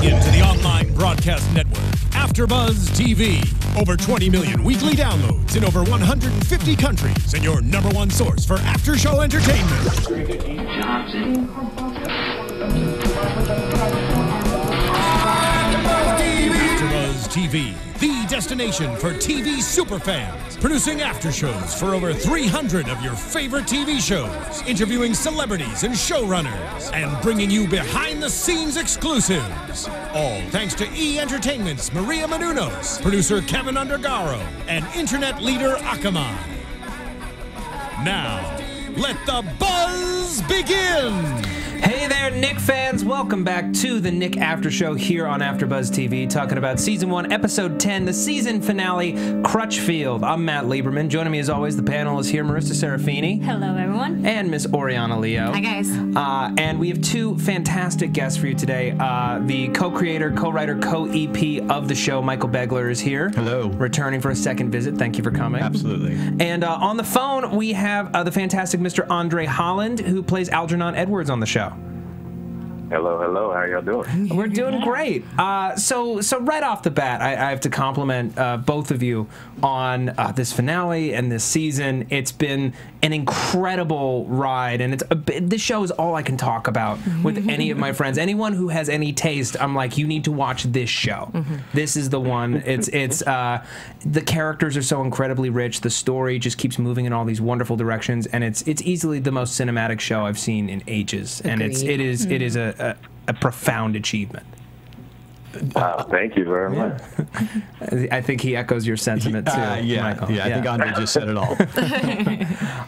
tuning in to the online broadcast network, AfterBuzz TV. Over 20 million weekly downloads in over 150 countries, and your number one source for after-show entertainment. Johnson. AfterBuzz TV, the destination for TV superfans, producing aftershows for over 300 of your favorite TV shows, interviewing celebrities and showrunners, and bringing you behind-the-scenes exclusives. All thanks to E! Entertainment's Maria Menounos, producer Kevin Undergaro, and internet leader Akamai. Now, let the buzz begin! Hey there, Knick fans! Welcome back to the Knick After Show here on AfterBuzz TV, talking about Season 1, Episode 10, the season finale, Crutchfield. I'm Matt Lieberman. Joining me as always, the panel is here, Marissa Serafini. Hello, everyone. And Miss Oriana Leo. Hi, guys. And we have two fantastic guests for you today. The co-creator, co-writer, co-EP of the show, Michael Begler, is here. Hello. Returning for a second visit. Thank you for coming. Absolutely. And on the phone, we have the fantastic Mr. André Holland, who plays Algernon Edwards on the show. Hello, hello. How y'all doing? We're doing great. So right off the bat, I have to compliment both of you on this finale and this season. It's been an incredible ride, and this show is all I can talk about with any of my friends. Anyone who has any taste, I'm like, you need to watch this show. This is the one. It's the characters are so incredibly rich. The story just keeps moving in all these wonderful directions, and it's easily the most cinematic show I've seen in ages. Agreed. And it is a profound achievement. Thank you very much. I think he echoes your sentiment too, Michael. Yeah, I think Andre just said it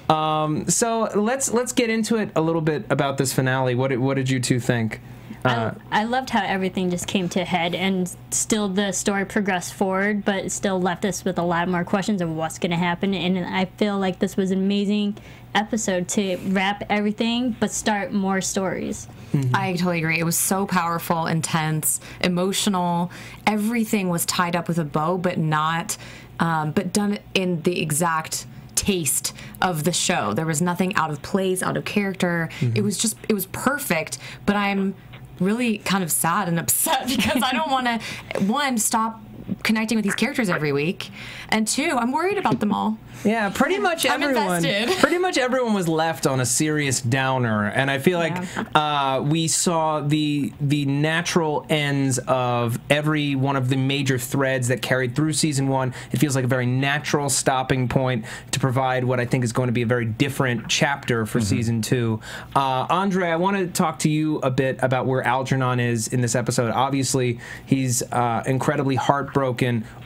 all. So let's get into it a little bit about this finale. What did you two think? I loved how everything just came to a head, and still the story progressed forward, but it still left us with a lot more questions of what's going to happen. And I feel like this was an amazing episode to wrap everything, but start more stories. I totally agree. It was so powerful, intense, emotional. Everything was tied up with a bow, but not, but done in the exact taste of the show. There was nothing out of place, out of character. It was perfect. But I'm really kind of sad and upset because I don't want to, one, stop connecting with these characters every week, and two, I'm worried about them all. Yeah, pretty much everyone was left on a serious downer, and I feel like we saw the natural ends of every one of the major threads that carried through season one. It feels like a very natural stopping point to provide what I think is going to be a very different chapter for season two. Andre, I want to talk to you a bit about where Algernon is in this episode. Obviously, he's incredibly heartbroken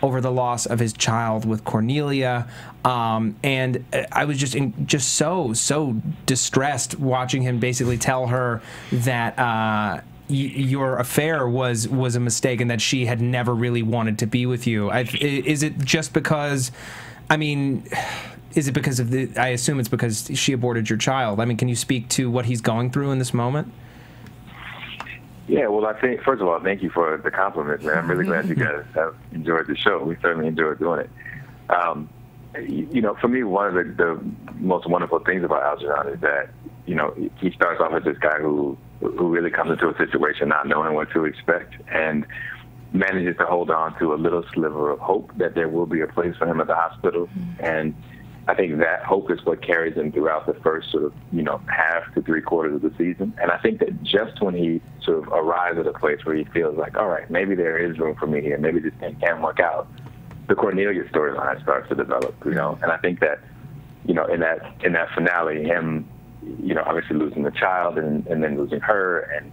over the loss of his child with Cornelia. And I was just so distressed watching him basically tell her that your affair was a mistake and that she had never really wanted to be with you. Is it just because, I mean, is it because of the, I assume it's because she aborted your child. I mean, can you speak to what he's going through in this moment? Yeah, well, I think, first of all, thank you for the compliment, man. I'm really glad you guys have enjoyed the show. We certainly enjoyed doing it. You know, for me, one of the most wonderful things about Algernon is that, you know, he starts off as this guy who really comes into a situation not knowing what to expect and manages to hold on to a little sliver of hope that there will be a place for him at the hospital. And I think that hope is what carries him throughout the first sort of, you know, half to three-quarters of the season. And I think that just when he sort of arrives at a place where he feels like, all right, maybe there is room for me here, maybe this thing can work out, the Cornelia storyline starts to develop, you know. And I think that, you know, in that finale, him, you know, obviously losing the child and then losing her, and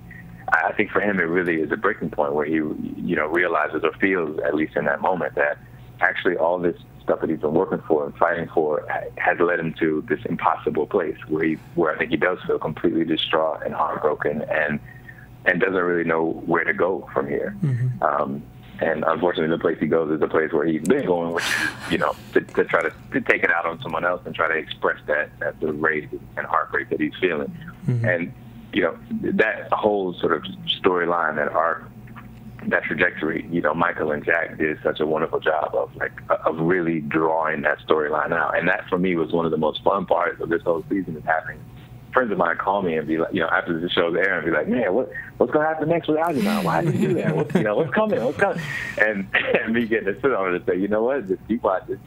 I think for him it really is a breaking point where he, you know, realizes or feels, at least in that moment, that actually all this stuff that he's been working for and fighting for has led him to this impossible place where I think he does feel completely distraught and heartbroken and doesn't really know where to go from here. And unfortunately, the place he goes is the place where he's been going, which is, you know, to try to take it out on someone else and try to express that sort of rage and heartbreak that he's feeling. And, you know, that whole sort of storyline, that trajectory, you know, Michael and Jack did such a wonderful job of really drawing that storyline out. And that, for me, was one of the most fun parts of this whole season, is having friends of mine call me and be like, you know, after the show's airing, and be like, man, what's going to happen next with Algernon? Why did you do that? What's coming? And me getting to sit on it and say, you know what, just keep watching,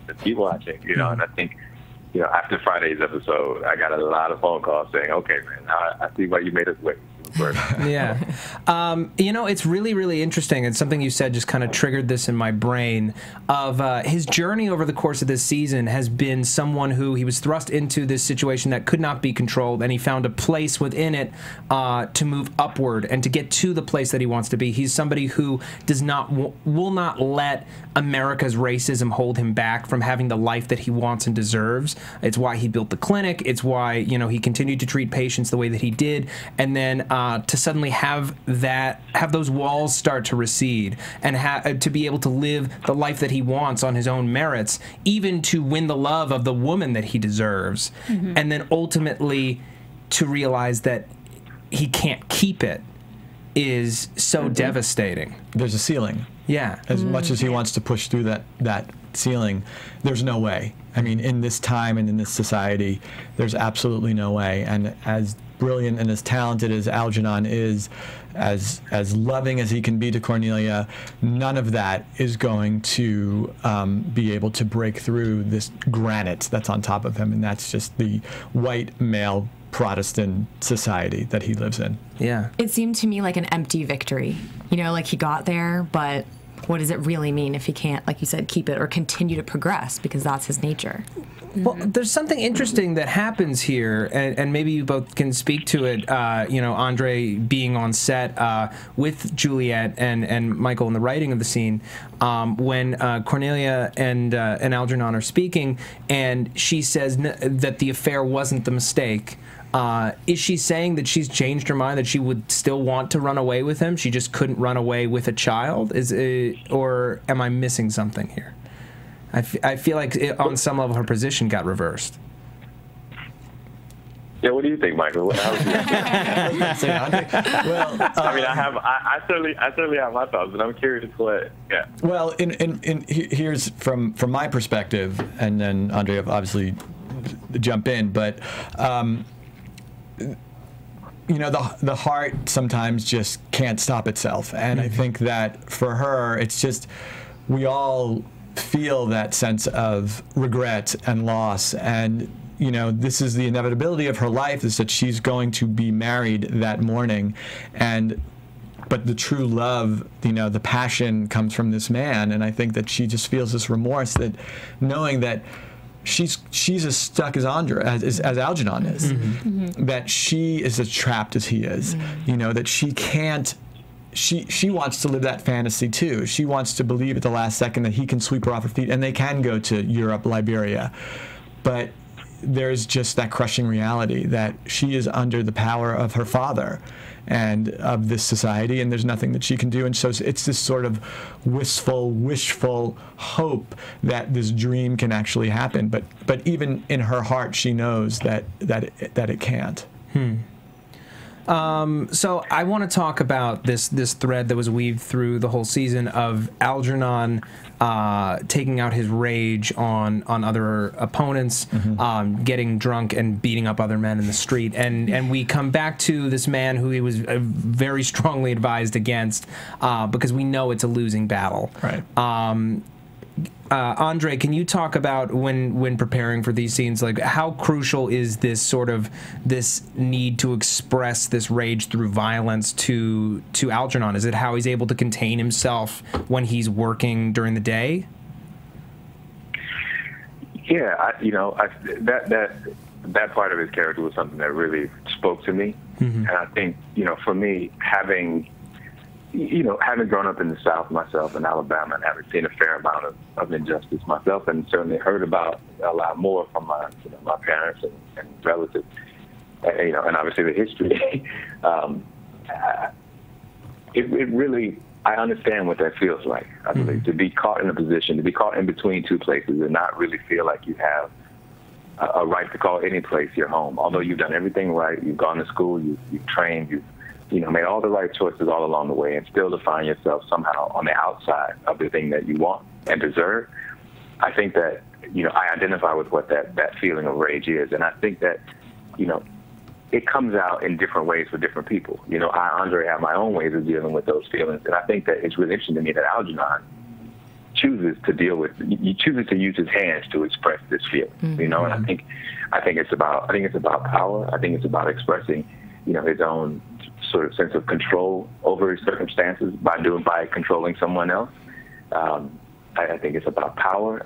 you know. And I think, you know, after Friday's episode, I got a lot of phone calls saying, okay, man, I see why you made us wait. Yeah. You know, it's really, really interesting, and something you said just kind of triggered this in my brain, of his journey over the course of this season has been someone who he was thrust into this situation that could not be controlled, and he found a place within it to move upward and to get to the place that he wants to be. He's somebody who does not, will not let America's racism hold him back from having the life that he wants and deserves. It's why he built the clinic. It's why, you know, he continued to treat patients the way that he did, and then to suddenly have those walls start to recede, and to be able to live the life that he wants on his own merits, even to win the love of the woman that he deserves, mm-hmm. and then ultimately to realize that he can't keep it is so mm-hmm. devastating. There's a ceiling. Yeah. As mm-hmm. much as he wants to push through that ceiling, there's no way. I mean, in this time and in this society, there's absolutely no way. And as brilliant and as talented as Algernon is, as loving as he can be to Cornelia, none of that is going to be able to break through this granite that's on top of him, and that's just the white male Protestant society that he lives in. Yeah. It seemed to me like an empty victory. You know, like he got there, but what does it really mean if he can't, like you said, keep it or continue to progress, because that's his nature? Well, there's something interesting that happens here, and maybe you both can speak to it, you know, André being on set with Juliet and Michael in the writing of the scene, when Cornelia and Algernon are speaking, and she says that the affair wasn't the mistake. Is she saying that she's changed her mind, that she would still want to run away with him? She just couldn't run away with a child? Or am I missing something here? I feel like it, on some level her position got reversed. Yeah, what do you think, Michael? I mean, I certainly have my thoughts, but I'm curious what. Yeah. Well, here's from my perspective, and then André obviously jump in, but. You know, the heart sometimes just can't stop itself, and mm-hmm. I think that for her, it's just we all feel that sense of regret and loss, and you know, this is the inevitability of her life, is that she's going to be married that morning, and but the true love, you know, the passion comes from this man, and I think that she just feels this remorse, that knowing that she's as stuck as as Algernon is, mm-hmm. Mm-hmm. that she is as trapped as he is, mm-hmm. you know, that she can't, she wants to live that fantasy too. She wants to believe at the last second that he can sweep her off her feet and they can go to Europe, Liberia. But there's just that crushing reality that she is under the power of her father and of this society, and there's nothing that she can do. And so it's this sort of wistful, wishful hope that this dream can actually happen. But even in her heart, she knows that it can't. Hmm. So I want to talk about this thread that was weaved through the whole season of Algernon taking out his rage on other opponents, mm-hmm. Getting drunk and beating up other men in the street, and we come back to this man who he was very strongly advised against, because we know it's a losing battle. Right. André, can you talk about when preparing for these scenes, like how crucial is this sort of this need to express this rage through violence to Algernon? Is it how he's able to contain himself when he's working during the day? Yeah, that part of his character was something that really spoke to me, mm-hmm. and I think, you know, for me, having grown up in the South myself in Alabama and having seen a fair amount of injustice myself, and certainly heard about a lot more from my, you know, my parents and relatives, you know, and obviously the history, it really, I understand what that feels like, I believe, mm-hmm. to be caught in a position, to be caught in between two places and not really feel like you have a right to call any place your home. Although you've done everything right, you've gone to school, you've trained, you know, made all the right choices all along the way, and still to find yourself somehow on the outside of the thing that you want and deserve. I think that, you know, I identify with what that feeling of rage is. And I think that, you know, it comes out in different ways for different people. You know, I, Andre, have my own ways of dealing with those feelings, and I think that it's really interesting to me that Algernon chooses to deal with, he chooses to use his hands to express this feeling. Mm-hmm. You know, and I think it's about, power. I think it's about expressing, you know, his own sort of sense of control over his circumstances by controlling someone else. I think it's about power.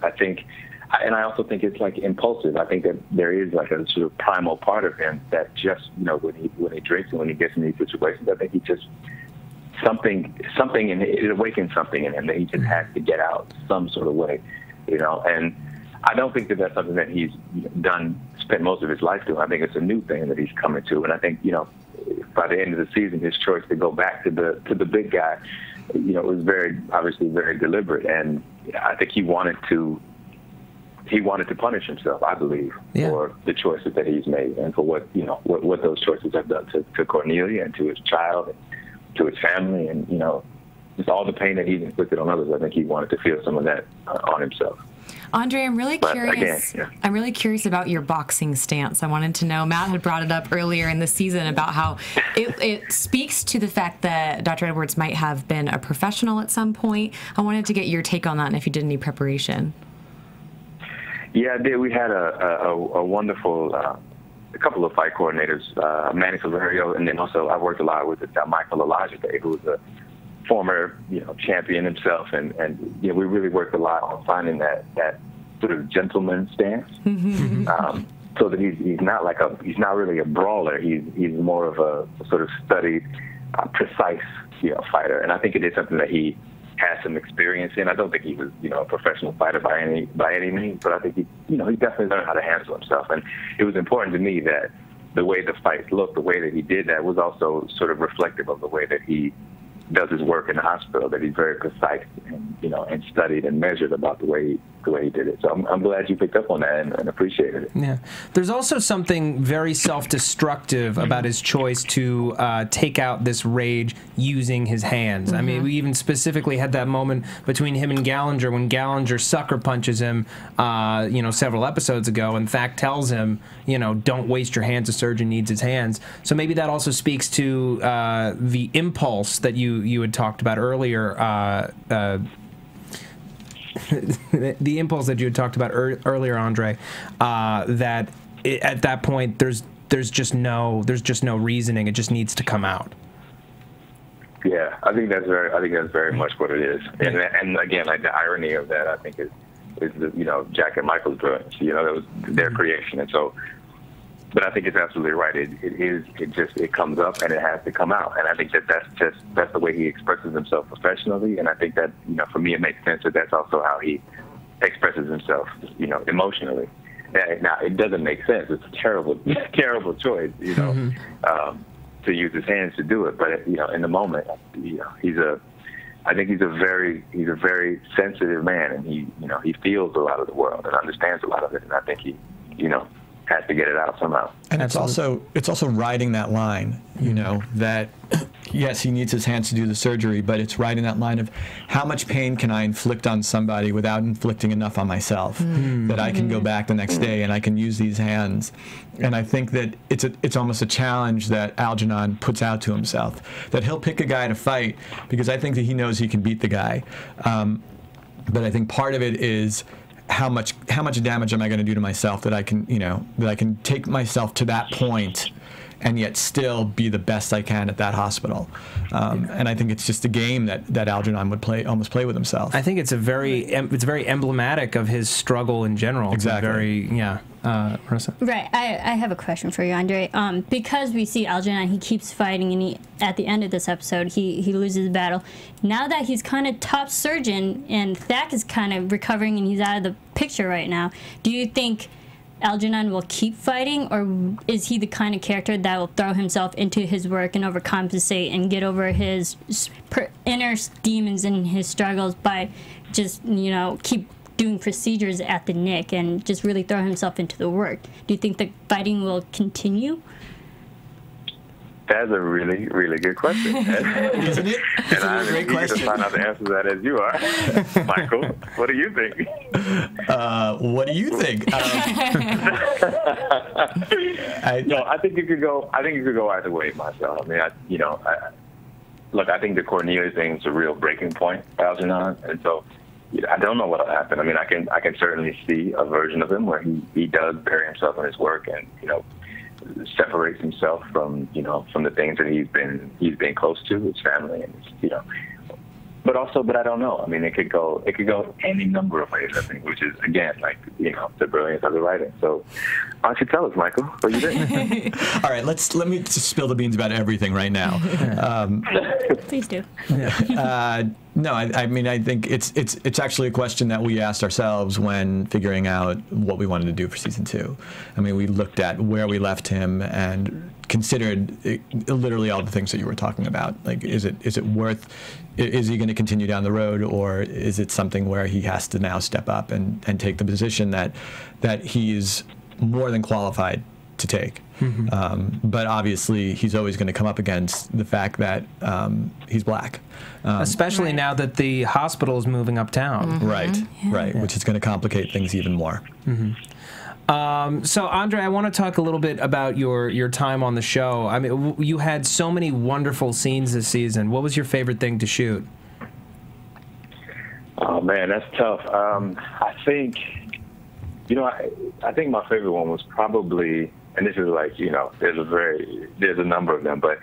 And I also think it's like impulsive. I think that there is like a sort of primal part of him that just, you know, when he drinks and when he gets in these situations, I think he just something and it awakens something in him that he just has to get out some sort of way, you know. And I don't think that that's something that he's spent most of his life doing. I think it's a new thing that he's coming to. And I think, you know, by the end of the season, his choice to go back to the big guy, you know, was obviously very deliberate. And I think he wanted to punish himself, I believe, for the choices that he's made and for what, you know, what those choices have done to Cornelia and to his child and to his family, and, you know, just all the pain that he's inflicted on others. I think he wanted to feel some of that on himself. Andre, I'm really curious. Again, I'm really curious about your boxing stance. I wanted to know. Matt had brought it up earlier in the season about how it speaks to the fact that Dr. Edwards might have been a professional at some point. I wanted to get your take on that and if you did any preparation. Yeah, I did. We had a wonderful a couple of fight coordinators, Manny Silverio, and then also I worked a lot with Michael Elijah, who was a former, you know, champion himself, and you know, we really worked a lot on finding that sort of gentleman stance, so that he's not like he's not really a brawler. He's more of a sort of studied, precise, you know, fighter, and I think it is something that he has some experience in. I don't think he was, you know, a professional fighter by any means, but I think he, you know, he definitely learned how to handle himself, and it was important to me that the way the fights looked, the way that he did that, was also sort of reflective of the way that he does his work in the hospital, that he's very precise and, you know, and studied and measured about the way he did it. So I'm glad you picked up on that and appreciated it. Yeah. There's also something very self-destructive about his choice to take out this rage using his hands. I mean, we even specifically had that moment between him and Gallinger when Gallinger sucker punches him, you know, several episodes ago, and Thack tells him, you know, don't waste your hands, a surgeon needs his hands. So maybe that also speaks to the impulse that you had talked about earlier, the impulse that you had talked about earlier, Andre, that at that point there's just no reasoning. It just needs to come out. Yeah, I think that's very much what it is. And again, like the irony of that, I think is the, you know, Jack and Michael's brilliance. You know, that was their creation, and so. But I think it's absolutely right. It comes up and it has to come out. And I think that's the way he expresses himself professionally. And I think that, you know, for me, it makes sense that that's also how he expresses himself, you know, emotionally. Now, it doesn't make sense. It's a terrible, terrible choice, you know, to use his hands to do it. But, you know, in the moment, you know, I think he's a very sensitive man, and he, you know, he feels a lot of the world and understands a lot of it. And I think he, you know, has to get it out somehow. And it's also riding that line, you know, that yes, he needs his hands to do the surgery, but it's riding that line of how much pain can I inflict on somebody without inflicting enough on myself that I can go back the next day and I can use these hands. And I think that it's almost a challenge that Algernon puts out to himself, that he'll pick a guy to fight because I think that he knows he can beat the guy. But I think part of it is how much damage am I going to do to myself that I can, you know, that I can take myself to that point and yet still be the best I can at that hospital. And I think it's just a game that Algernon would almost play with himself. I think it's very emblematic of his struggle in general. Exactly. Marissa? Right. I have a question for you, Andre. Because we see Algernon, he keeps fighting, and at the end of this episode, he loses the battle. Now that he's kind of top surgeon, and Thack is kind of recovering, and he's out of the picture right now, do you think Algernon will keep fighting, or is he the kind of character that will throw himself into his work and overcompensate and get over his inner demons and his struggles by just, you know, keep doing procedures at the Knick and just really throw himself into the work? Do you think the fighting will continue? That's a really, really good question. Isn't it? And I'm as eager to find out the answer to that as you are. Michael, what do you think? What do you think? No, I think you could go. I think you could go either way, myself. I mean, look, I think the Cornelia thing is a real breaking point, Algernon, and so I don't know what'll happen. I mean, I can certainly see a version of him where he does bury himself in his work, and separates himself from from the things that he's been close to, his family and his, but I don't know. I mean, it could go any number of ways, I think, which is again like the brilliance of the writing. So why don't you tell us, Michael, what you think? All right, let me just spill the beans about everything right now. Please do. No, I mean, I think it's actually a question that we asked ourselves when figuring out what we wanted to do for season 2. I mean, we looked at where we left him and considered literally all the things that you were talking about. Like, is it worth? Is he going to continue down the road, or is it something where he has to now step up and take the position that he's more than qualified to take? Mm-hmm. But obviously, he's always going to come up against the fact that he's black. Especially now that the hospital is moving uptown. Mm-hmm. Right, yeah. Right, yeah. Which is going to complicate things even more. Mm-hmm. So, André, I want to talk a little bit about your time on the show. I mean, you had so many wonderful scenes this season. What was your favorite thing to shoot? Oh, man, that's tough. I think, I think my favorite one was probably... And this is like, there's a number of them, but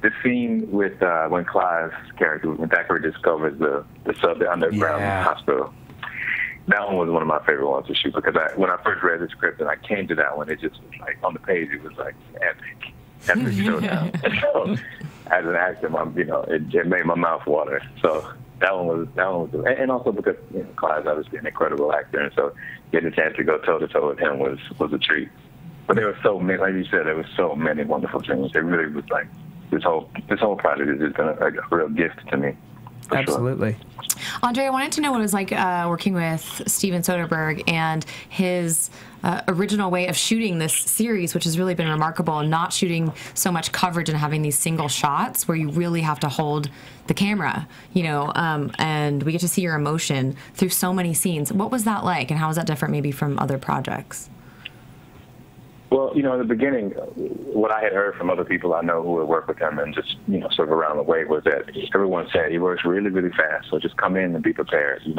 the scene with when Clive's character, when Thackery discovers the underground hospital, that one was one of my favorite ones to shoot because when I first read the script and I came to that one, it just was like, on the page, it was like epic showdown. And so as an actor, it made my mouth water. So that one was, and also because Clive's obviously an incredible actor, and so getting a chance to go toe-to-toe with him was a treat. But there were so many, like you said, there were so many wonderful things. It really was like this whole project has just been a real gift to me. Absolutely. Sure. André, I wanted to know what it was like working with Steven Soderbergh and his original way of shooting this series, which has really been remarkable, and not shooting so much coverage and having these single shots where you really have to hold the camera, and we get to see your emotion through so many scenes. What was that like, and how was that different maybe from other projects? Well, in the beginning, what I had heard from other people I know who had worked with him and just, sort of around the way was that everyone said he works really, really fast, so just come in and be prepared, And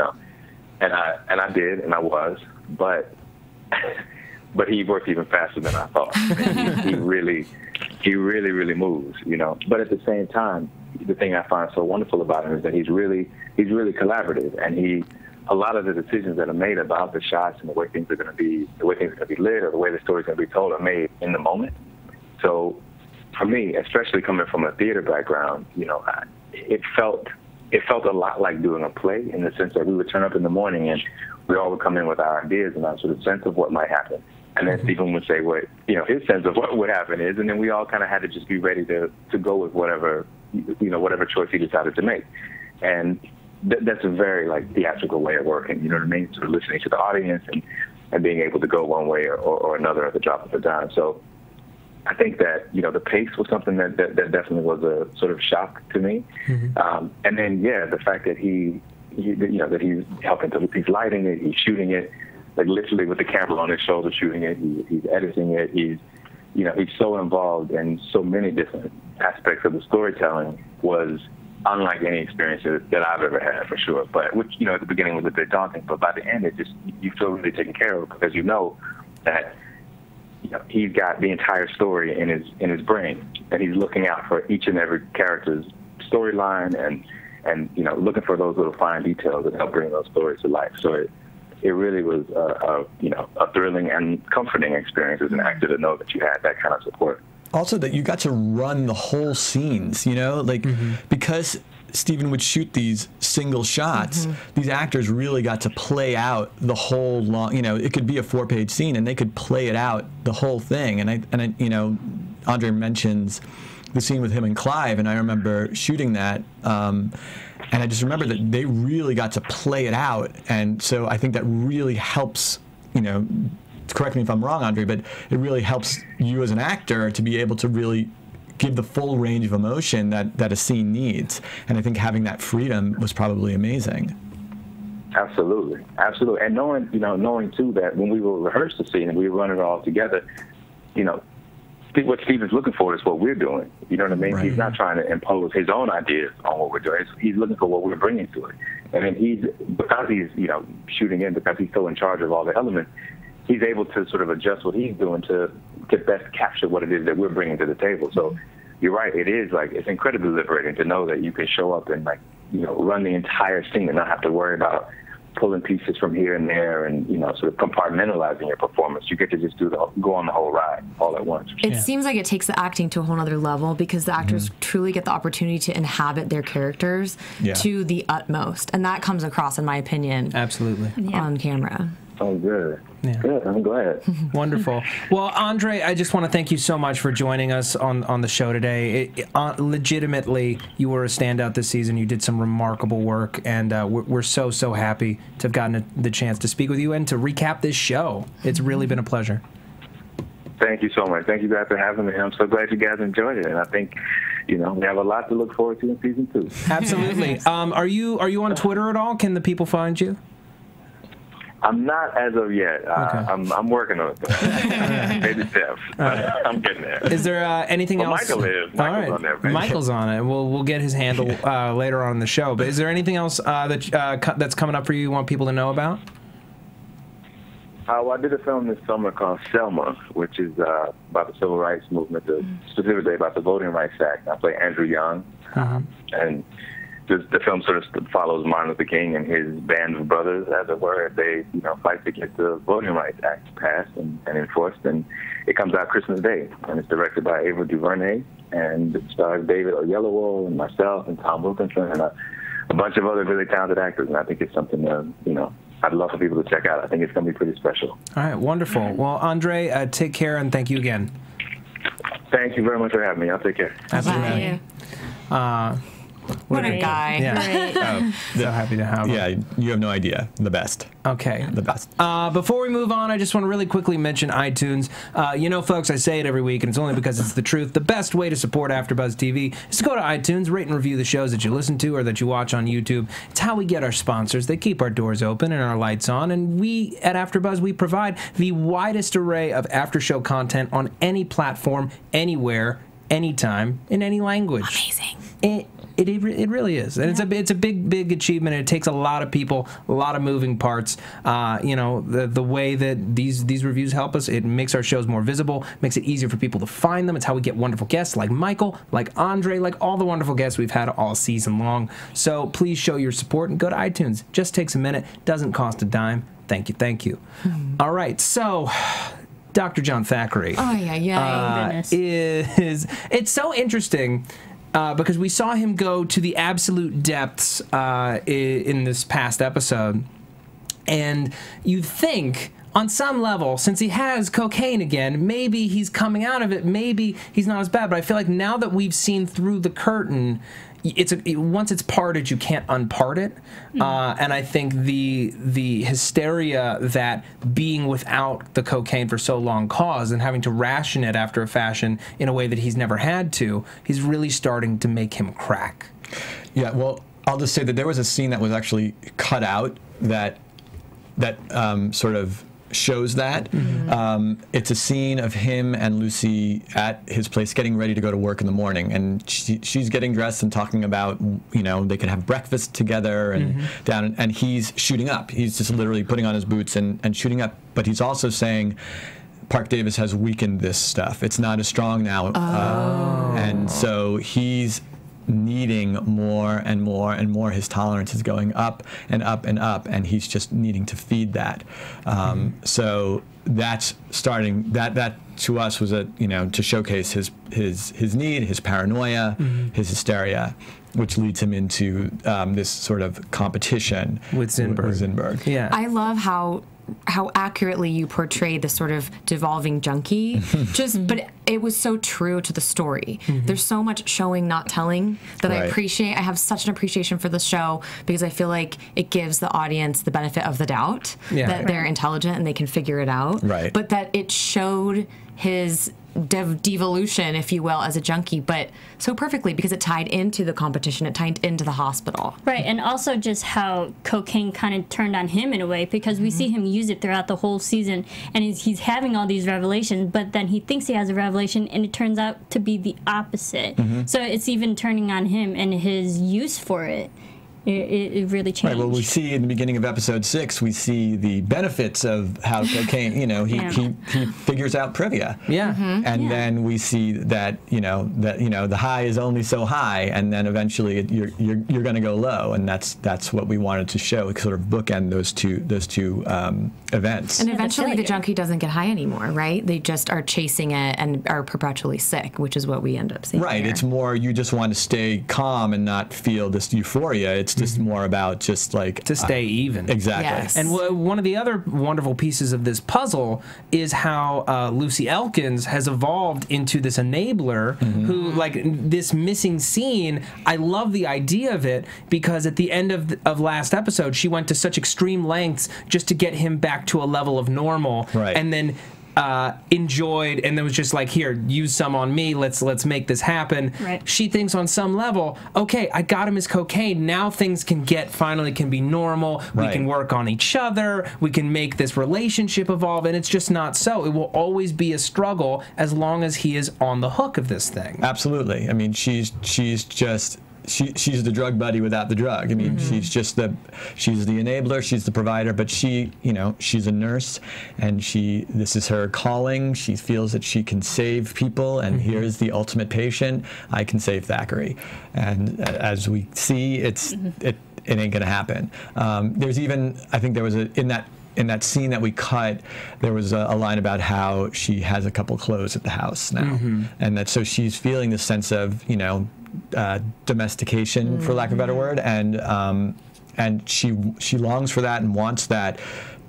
I did, and I was, but he worked even faster than I thought. He really, really moves, But at the same time, the thing I find so wonderful about him is that he's really collaborative, and a lot of the decisions that are made about the shots and the way things are going to be, the way things are going to be lit, or the way the story's going to be told, are made in the moment. So, for me, especially coming from a theater background, it felt a lot like doing a play, in the sense that we would turn up in the morning and we all would come in with our ideas and our sort of sense of what might happen, and then Stephen would say what his sense of what would happen is, and then we all kind of had to just be ready to go with whatever choice he decided to make, and. That's a very theatrical way of working, you know what I mean? Sort of listening to the audience and being able to go one way or another at the drop of a dime. So I think that, the pace was something that definitely was a sort of shock to me. Mm-hmm. And then, the fact that that he's helping to, he's lighting it, he's shooting it, like literally with the camera on his shoulder shooting it, he's editing it, he's so involved in so many different aspects of the storytelling was unlike any experiences that I've ever had, for sure. But which, at the beginning was a bit daunting, but by the end, you feel really taken care of because that he's got the entire story in his brain, and he's looking out for each and every character's storyline and looking for those little fine details that help bring those stories to life. So it really was a thrilling and comforting experience as an actor to know that you had that kind of support. Also that you got to run the whole scenes, because Steven would shoot these single shots, these actors really got to play out the whole long, it could be a 4-page scene and they could play it out the whole thing. And I André mentions the scene with him and Clive, and I remember shooting that, and I just remember that they really got to play it out, and so I think that really helps, correct me if I'm wrong, André, but it really helps you as an actor to be able to really give the full range of emotion that, a scene needs. And I think having that freedom was probably amazing. Absolutely, absolutely. And knowing, knowing too that when we will rehearse the scene and we run it all together, what Steven's looking for is what we're doing. You know what I mean? Right. He's not trying to impose his own ideas on what we're doing. He's looking for what we're bringing to it. And then he's, because he's, shooting in, because he's so in charge of all the elements, he's able to sort of adjust what he's doing to best capture what it is that we're bringing to the table. So you're right. It is like, it's incredibly liberating to know that you can show up and like, run the entire scene and not have to worry about pulling pieces from here and there and, sort of compartmentalizing your performance. You get to just do the, go on the whole ride all at once. It seems like it takes the acting to a whole nother level because the actors truly get the opportunity to inhabit their characters to the utmost. And that comes across, in my opinion, on camera. Oh, good. Yeah. Good. I'm glad. Wonderful. Well, André, I just want to thank you so much for joining us on the show today. Legitimately, you were a standout this season. You did some remarkable work, and we're so, so happy to have gotten the chance to speak with you and to recap this show. It's really been a pleasure. Thank you so much. Thank you guys for having me. I'm so glad you guys enjoyed it, and I think we have a lot to look forward to in season 2. Absolutely. Are you on Twitter at all? Can the people find you? I'm not as of yet. Okay. I'm working on it. Baby steps. I'm getting there. Is there anything else? Michael is. Michael's on there. Baby. Michael's on it. We'll get his handle later on in the show. But is there anything else that's coming up for you? You want people to know about? Well, I did a film this summer called Selma, which is about the civil rights movement, specifically about the Voting Rights Act. I play Andrew Young, and the film sort of follows Martin Luther King and his band of brothers, as it were. They, fight to get the Voting Rights Act passed and enforced, and it comes out Christmas Day. And it's directed by Ava DuVernay, and it stars David Oyelowo and myself and Tom Wilkinson and a bunch of other really talented actors. And I think it's something that, I'd love for people to check out. I think it's going to be pretty special. All right, wonderful. Well, André, take care, and thank you again. Thank you very much for having me. I'll take care. Absolutely. What a guy. Yeah. So happy to have him. Yeah, you have no idea. The best. Okay. The best. Before we move on, I just want to really quickly mention iTunes. Folks, I say it every week, and it's only because it's the truth. The best way to support AfterBuzz TV is to go to iTunes, rate and review the shows that you listen to or that you watch on YouTube. It's how we get our sponsors. They keep our doors open and our lights on, and we at AfterBuzz, we provide the widest array of after-show content on any platform, anywhere, anytime, in any language. Amazing. It really is, and it's a big achievement. And it takes a lot of people, a lot of moving parts. The way that these reviews help us, it makes our shows more visible, makes it easier for people to find them. It's how we get wonderful guests like Michael, like André, like all the wonderful guests we've had all season long. So please show your support and go to iTunes. Just takes a minute, doesn't cost a dime. Thank you, thank you. All right, so. Dr. John Thackery. Oh yeah, goodness. It's so interesting. Because we saw him go to the absolute depths in this past episode. And you'd think, on some level, since he has cocaine again, maybe he's coming out of it, maybe he's not as bad. But I feel like now that we've seen through the curtain, once it's parted, you can't unpart it. And I think the hysteria that being without the cocaine for so long caused and having to ration it after a fashion in a way that he's never had to, he's really starting to make him crack. Yeah, well, I'll just say that there was a scene that was actually cut out that sort of shows that. It's a scene of him and Lucy at his place getting ready to go to work in the morning, and she's getting dressed and talking about, they could have breakfast together and down, and he's shooting up. He's just literally putting on his boots and shooting up, but he's also saying, Park Davis has weakened this stuff. It's not as strong now. And so he's needing more and more and more. His tolerance is going up and up and up, and he's just needing to feed that. So that's starting. That to us was to showcase his need, his paranoia, his hysteria, which leads him into this sort of competition with Zinberg. Yeah, I love how accurately you portray the sort of devolving junkie. But it was so true to the story. There's so much showing, not telling that I appreciate. I have such an appreciation for the show because I feel like it gives the audience the benefit of the doubt that they're intelligent and they can figure it out. But that it showed his devolution, if you will, as a junkie, but so perfectly because it tied into the competition, it tied into the hospital. Right, and also just how cocaine kind of turned on him in a way, because we see him use it throughout the whole season, and he's having all these revelations, but then he thinks he has a revelation, and it turns out to be the opposite. So it's even turning on him and his use for it. It really changed. Right, well, we see in the beginning of episode 6, we see the benefits of how cocaine, you know, he figures out Privia. Yeah. And then we see that, you know, the high is only so high, and then eventually you're going to go low, and that's what we wanted to show, sort of bookend those two events. And eventually the junkie doesn't get high anymore, right? They just are chasing it and are perpetually sick, which is what we end up seeing. Right, there. It's more you just want to stay calm and not feel this euphoria. It's just more about just like to stay even. Exactly. Yes. And one of the other wonderful pieces of this puzzle is how Lucy Elkins has evolved into this enabler who, like, this missing scene. I love the idea of it because at the end of last episode, she went to such extreme lengths just to get him back to a level of normal. Right. And then enjoyed, and then was just like, here, use some on me, let's make this happen. Right. She thinks on some level, okay, I got him his cocaine, now things can finally be normal, we can work on each other, we can make this relationship evolve, and it's just not so. It will always be a struggle as long as he is on the hook of this thing. Absolutely. I mean, she's just... She's the drug buddy without the drug. I mean, she's just she's the enabler, she's the provider, but she, you know, she's a nurse, and this is her calling. She feels that she can save people, and here's the ultimate patient. I can save Thackery. And as we see, it ain't gonna happen. There's even, I think there was in that scene that we cut, there was a line about how she has a couple clothes at the house now, and that so she's feeling this sense of, you know, domestication, for lack of a better word, and she longs for that and wants that,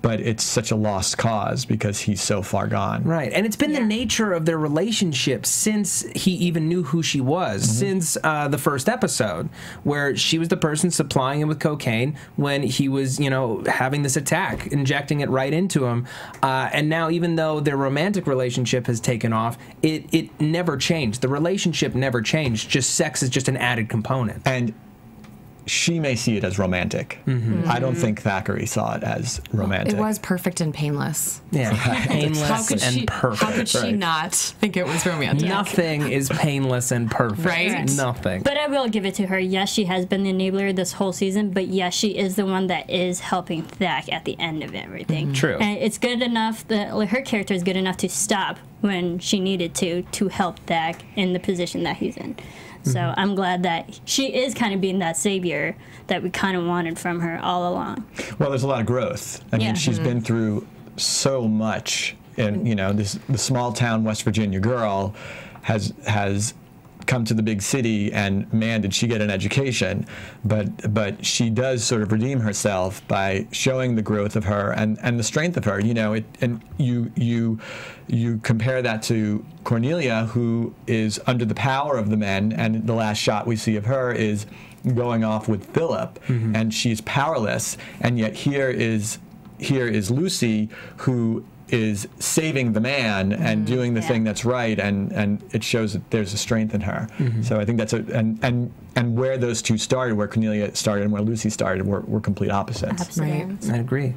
but it's such a lost cause because he's so far gone. Right, and it's been the nature of their relationship since he even knew who she was, since the first episode, where she was the person supplying him with cocaine when he was, you know, having this attack, injecting it right into him. And now, even though their romantic relationship has taken off, it never changed. The relationship never changed, just sex is just an added component. And she may see it as romantic. I don't think Thackery saw it as romantic. It was perfect and painless. Yeah, painless and perfect. How could she not think it was romantic? Nothing is painless and perfect. Right? Nothing. But I will give it to her. Yes, she has been the enabler this whole season, but yes, she is the one that is helping Thack at the end of everything. True. And it's good enough that, like, her character is good enough to stop when she needed to help Thack in the position that he's in. So I'm glad that she is kind of being that savior that we kind of wanted from her all along. Well, there's a lot of growth. I mean, she's been through so much, and, you know, the small town West Virginia girl has come to the big city, and man, did she get an education. But she does sort of redeem herself by showing the growth of her and the strength of her. You know, and you compare that to Cornelia, who is under the power of the men, and the last shot we see of her is going off with Philip, and she's powerless, and yet here is Lucy, who is saving the man and doing the thing that's right, and it shows that there's a strength in her. So I think that's and where those two started, where Cornelia started and where Lucy started, were complete opposites. Absolutely. Right. I agree.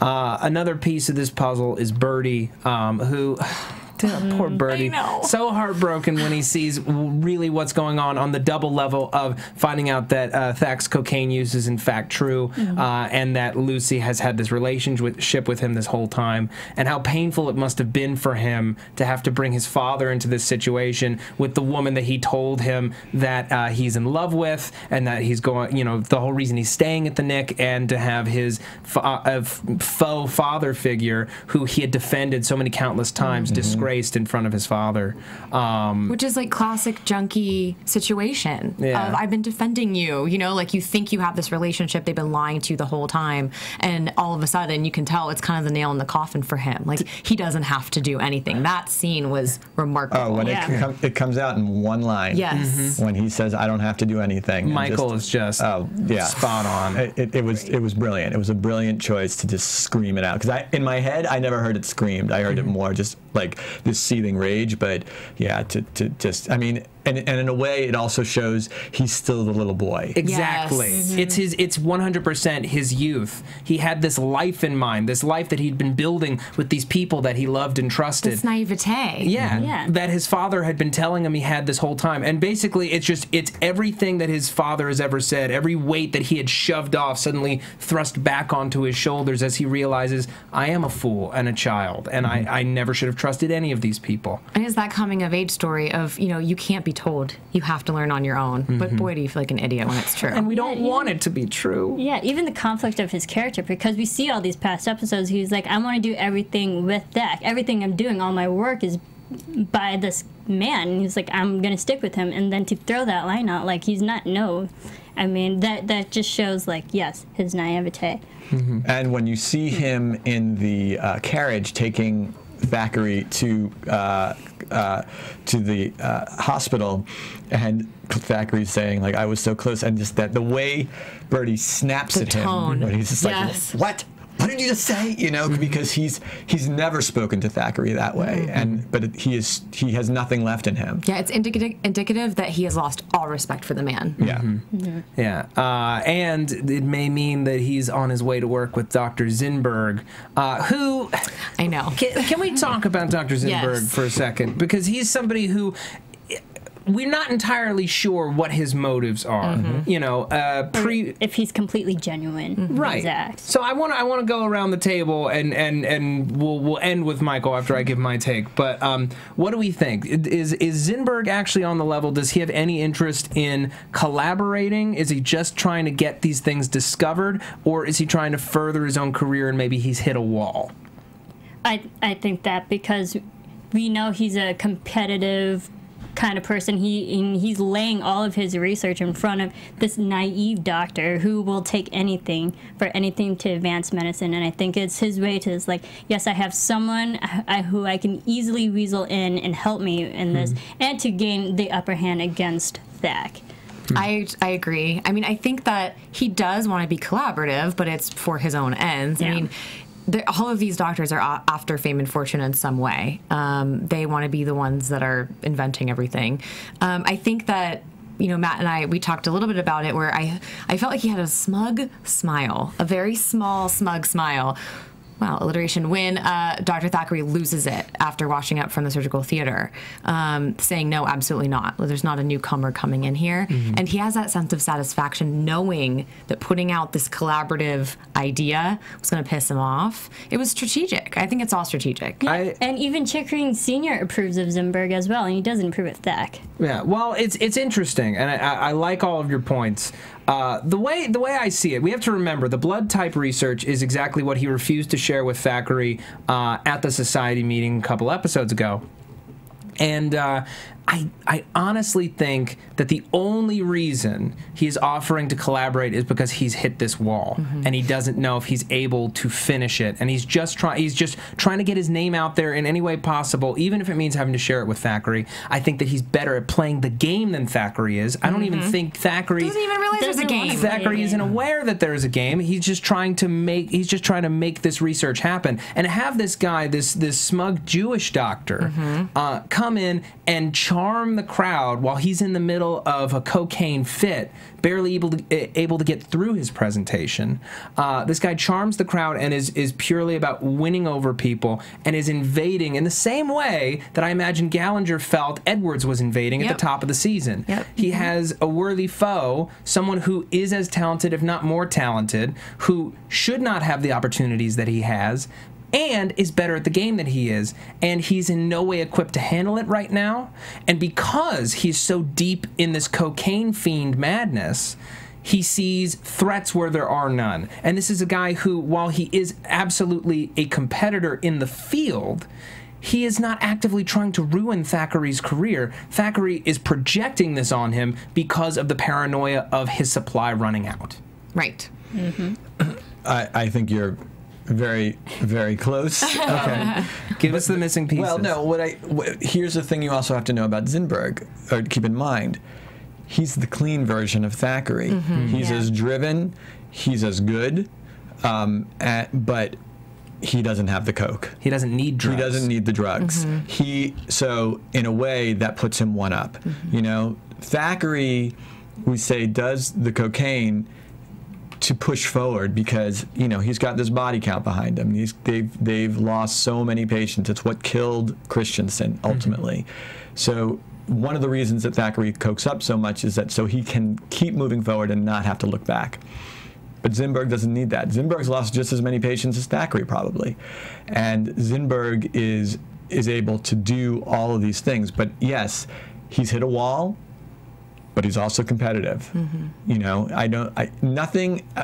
Another piece of this puzzle is Bertie, who... Poor Bertie. So heartbroken when he sees really what's going on the double level of finding out that Thack's cocaine use is in fact true, and that Lucy has had this relationship with him this whole time, and how painful it must have been for him to have to bring his father into this situation with the woman that he told him that he's in love with, and that he's going, you know, the whole reason he's staying at the Knick, and to have his faux father figure, who he had defended so many countless times, described in front of his father, which is like classic junkie situation. Yeah. Of, I've been defending you, you know, like you think you have this relationship, they've been lying to you the whole time, and all of a sudden you can tell it's kind of the nail in the coffin for him. Like, he doesn't have to do anything. That scene was remarkable. Oh, when it comes out in one line. Yes. When he says, "I don't have to do anything." Michael is just spot on. It was brilliant. It was a brilliant choice to just scream it out, because in my head I never heard it screamed. I heard it more just like this seething rage. But yeah, to just, I mean, and in a way, it also shows he's still the little boy. Exactly. Yes. Mm-hmm. It's his, it's 100% his youth. He had this life in mind, this life that he'd been building with these people that he loved and trusted. This naivete. Yeah, yeah. That his father had been telling him he had this whole time. And basically, it's just, it's everything that his father has ever said, every weight that he had shoved off suddenly thrust back onto his shoulders as he realizes, I am a fool and a child, and mm-hmm. I never should have trusted any of these people. And it's that coming of age story of, you know, you can't be told, you have to learn on your own. Mm-hmm. But boy, do you feel like an idiot when it's true. And we don't want it to be true. Yeah, even the conflict of his character, because we see all these past episodes, he's like, I want to do everything with Dak. Everything I'm doing, all my work is by this man. And he's like, I'm going to stick with him. And then to throw that line out, like, he's not, no. I mean, that just shows, like, yes, his naivete. Mm-hmm. And when you see him in the carriage taking Thackery to the hospital, and Thackery's saying, like, I was so close, and just that the way Bertie snaps the at tone. Him, he's just yes. like, what? What did you just say? You know, because he's never spoken to Thackery that way, and but he has nothing left in him. Yeah, it's indicative that he has lost all respect for the man. Yeah, and it may mean that he's on his way to work with Dr. Zinberg, who I know. Can we talk about Dr. Zinberg yes. for a second, because he's somebody who. We're not entirely sure what his motives are, you know. If he's completely genuine, right? Exact. So I want to go around the table, and we'll end with Michael after I give my take. But what do we think? Is Zinberg actually on the level? Does he have any interest in collaborating? Is he just trying to get these things discovered, or is he trying to further his own career and maybe he's hit a wall? I think that, because we know he's a competitive kind of person, he's laying all of his research in front of this naive doctor who will take anything for anything to advance medicine. And I think it's his way to this, like, yes, I have someone who I can easily weasel in and help me in this, and to gain the upper hand against Thack. I agree. I mean, I think that he does want to be collaborative, but it's for his own ends. Yeah. I mean, all of these doctors are after fame and fortune in some way. They want to be the ones that are inventing everything. I think that, you know, Matt and I, we talked a little bit about it, where I felt like he had a smug smile, a very small, smug smile. Wow, alliteration. When Dr. Thackery loses it after washing up from the surgical theater, saying, no, absolutely not. There's not a newcomer coming in here. And he has that sense of satisfaction knowing that putting out this collaborative idea was going to piss him off. It was strategic. I think it's all strategic. Yeah, and even Chickering Sr. approves of Zinberg as well, and he doesn't approve of Thack. Yeah, well, it's interesting, and I like all of your points. The way I see it, we have to remember the blood type research is exactly what he refused to share with Thackery at the society meeting a couple episodes ago. And I honestly think that the only reason he's offering to collaborate is because he's hit this wall, and he doesn't know if he's able to finish it, and he's just trying to get his name out there in any way possible, even if it means having to share it with Thackery. I think that he's better at playing the game than Thackery is. I don't even think Thackery doesn't even realize there's a game. Thackery isn't aware that there's a game. He's just trying to make this research happen, and have this guy, this smug Jewish doctor, come in and charm the crowd while he's in the middle of a cocaine fit, barely able to get through his presentation. This guy charms the crowd and is purely about winning over people, and is invading in the same way that I imagine Gallinger felt Edwards was invading at the top of the season. He has a worthy foe, someone who is as talented, if not more talented, who should not have the opportunities that he has, and is better at the game than he is, and he's in no way equipped to handle it right now. And because he's so deep in this cocaine fiend madness, he sees threats where there are none. And this is a guy who, while he is absolutely a competitor in the field, he is not actively trying to ruin Thackeray's career. Thackery is projecting this on him because of the paranoia of his supply running out. Right. I think you're very, very close. Okay. Give us the missing pieces. Well, no, here's the thing you also have to know about Zinberg, or keep in mind. He's the clean version of Thackery. He's as driven, he's as good, but he doesn't have the coke. He doesn't need drugs. He doesn't need the drugs. Mm-hmm. So in a way, that puts him one up. Mm-hmm. You know, Thackery, we say, does the cocaine to push forward because, you know, he's got this body count behind him. They've lost so many patients. It's what killed Christensen, ultimately. Mm-hmm. So one of the reasons that Thackery cokes up so much is that so he can keep moving forward and not have to look back. But Zinberg doesn't need that. Zinberg's lost just as many patients as Thackery, probably. And Zinberg is able to do all of these things. But yes, he's hit a wall, but he's also competitive. Mm-hmm. You know,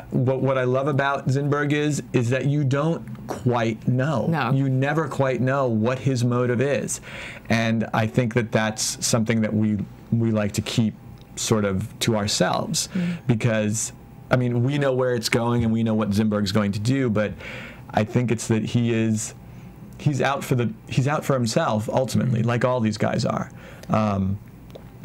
what I love about Zinberg is that you don't quite know. No. You never quite know what his motive is. And I think that that's something that we like to keep sort of to ourselves, mm-hmm. because I mean, we know where it's going and we know what Zinberg's going to do, but I think it's that he's out for himself ultimately, like all these guys are.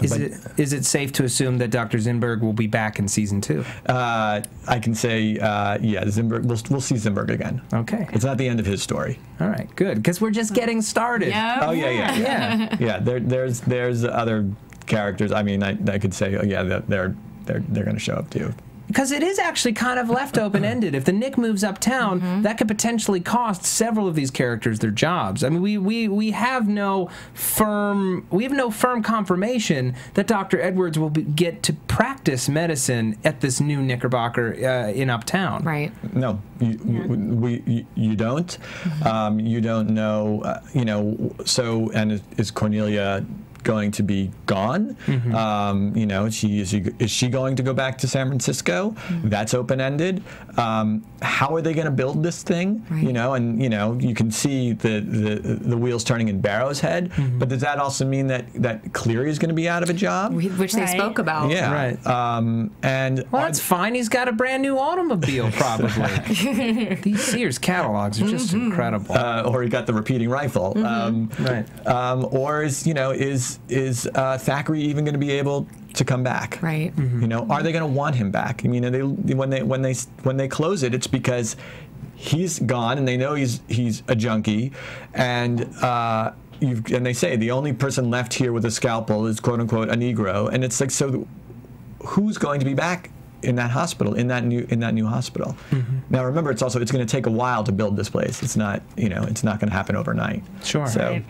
Is it safe to assume that Dr. Zinberg will be back in season 2? I can say yeah, Zinberg. We'll see Zinberg again. Okay, it's not the end of his story. All right, good, because we're just getting started. Yep. Oh yeah. Yeah. There's other characters. I mean, I could say oh, yeah, they're going to show up too. Because it is actually kind of left open-ended. If the Knick moves uptown, mm-hmm. that could potentially cost several of these characters their jobs. I mean, we have no firm confirmation that Dr. Edwards will get to practice medicine at this new Knickerbocker in uptown. Right. No, you don't. Mm-hmm. You don't know. You know. So, and is Cornelia going to be gone? Mm-hmm. You know, is she going to go back to San Francisco? Mm-hmm. That's open-ended. How are they going to build this thing? Right. You know, and you know, you can see the wheels turning in Barrow's head. Mm-hmm. But does that also mean that Cleary is going to be out of a job, which right. they spoke about? Yeah, right. And well, that's fine. He's got a brand new automobile, probably. These Sears catalogs are just mm-hmm. incredible. Or he got the repeating rifle. Mm-hmm. Right. Or is you know is Thackery even going to be able to come back? Right. Mm-hmm. You know, are they going to want him back? I mean, are they when they close it, it's because he's gone and they know he's a junkie, and they say the only person left here with a scalpel is quote unquote a Negro, and it's like, so who's going to be back in that hospital, in that new hospital? Mm-hmm. Now remember, it's going to take a while to build this place. It's not, you know, it's not going to happen overnight. Sure. So. Right.